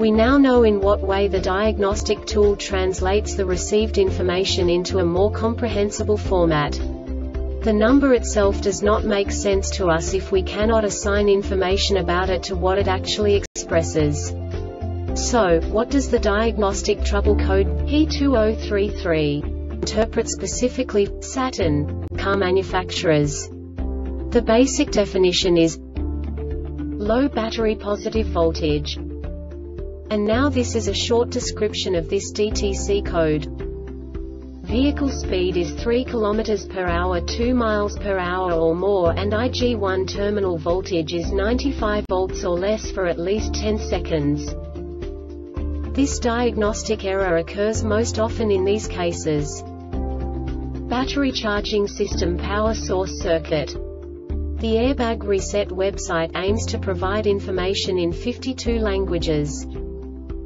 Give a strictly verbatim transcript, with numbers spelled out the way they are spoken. We now know in what way the diagnostic tool translates the received information into a more comprehensible format. The number itself does not make sense to us if we cannot assign information about it to what it actually expresses. So, what does the diagnostic trouble code P two zero three three interpret specifically for Saturn car manufacturers? The basic definition is low battery positive voltage. And now this is a short description of this D T C code. Vehicle speed is three kilometers per hour, two miles per hour or more, and I G one terminal voltage is ninety-five volts or less for at least ten seconds. This diagnostic error occurs most often in these cases: battery charging system power source circuit. The Airbag Reset website aims to provide information in fifty-two languages.